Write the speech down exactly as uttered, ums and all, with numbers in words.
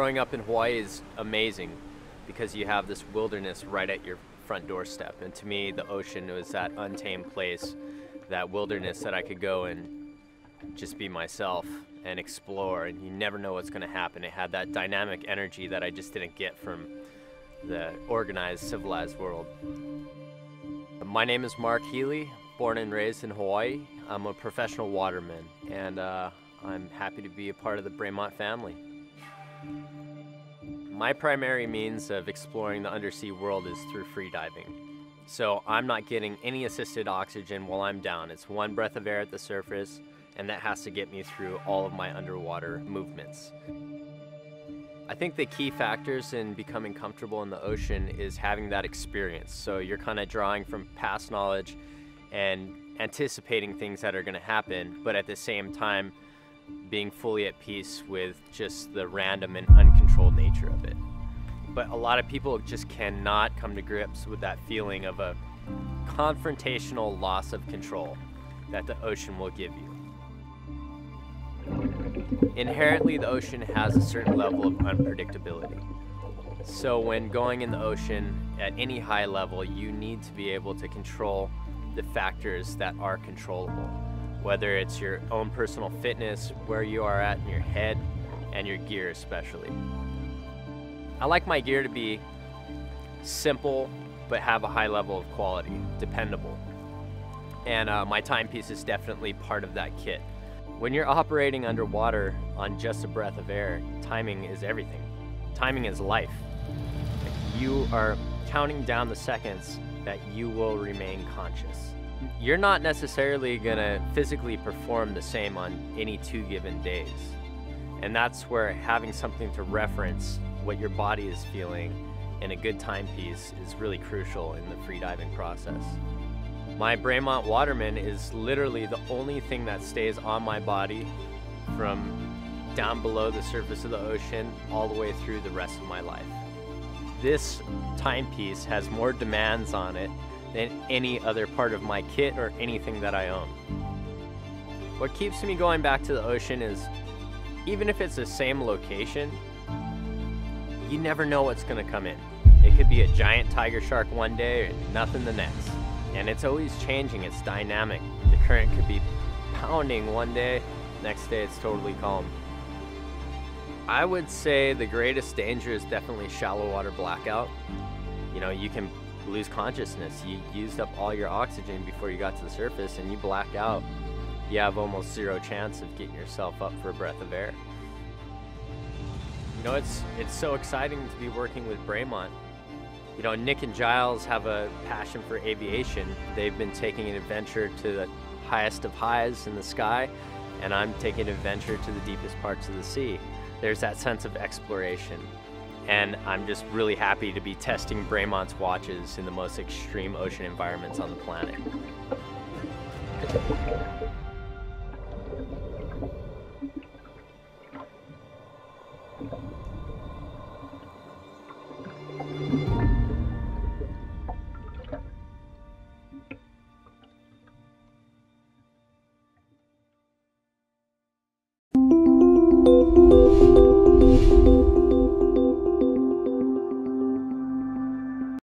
growing up in Hawaii is amazing because you have this wilderness right at your front doorstep. And to me, the ocean was that untamed place, that wilderness that I could go and just be myself and explore, and you never know what's going to happen. It had that dynamic energy that I just didn't get from the organized, civilized world. My name is Mark Healy, born and raised in Hawaii. I'm a professional waterman, and uh, I'm happy to be a part of the Bremont family. My primary means of exploring the undersea world is through freediving. So I'm not getting any assisted oxygen while I'm down. It's one breath of air at the surface, and that has to get me through all of my underwater movements. I think the key factors in becoming comfortable in the ocean is having that experience. So you're kind of drawing from past knowledge and anticipating things that are going to happen, but at the same time, being fully at peace with just the random and uncontrolled nature of it. But a lot of people just cannot come to grips with that feeling of a confrontational loss of control that the ocean will give you. Inherently, the ocean has a certain level of unpredictability. So when going in the ocean at any high level, you need to be able to control the factors that are controllable. Whether it's your own personal fitness, where you are at in your head, and your gear especially. I like my gear to be simple, but have a high level of quality, dependable. And uh, my timepiece is definitely part of that kit. When you're operating underwater on just a breath of air, timing is everything. Timing is life. You are counting down the seconds that you will remain conscious. You're not necessarily gonna physically perform the same on any two given days. And that's where having something to reference what your body is feeling in a good timepiece is really crucial in the freediving process. My Bremont Waterman is literally the only thing that stays on my body from down below the surface of the ocean all the way through the rest of my life. This timepiece has more demands on it than any other part of my kit or anything that I own. What keeps me going back to the ocean is, even if it's the same location, you never know what's gonna come in. It could be a giant tiger shark one day and nothing the next. And it's always changing, it's dynamic. The current could be pounding one day, next day it's totally calm. I would say the greatest danger is definitely shallow water blackout. You know, you can lose consciousness. You used up all your oxygen before you got to the surface and you black out. You have almost zero chance of getting yourself up for a breath of air. You know, it's it's so exciting to be working with Bremont. You know, Nick and Giles have a passion for aviation. They've been taking an adventure to the highest of highs in the sky, and I'm taking an adventure to the deepest parts of the sea. There's that sense of exploration. And I'm just really happy to be testing Bremont's watches in the most extreme ocean environments on the planet.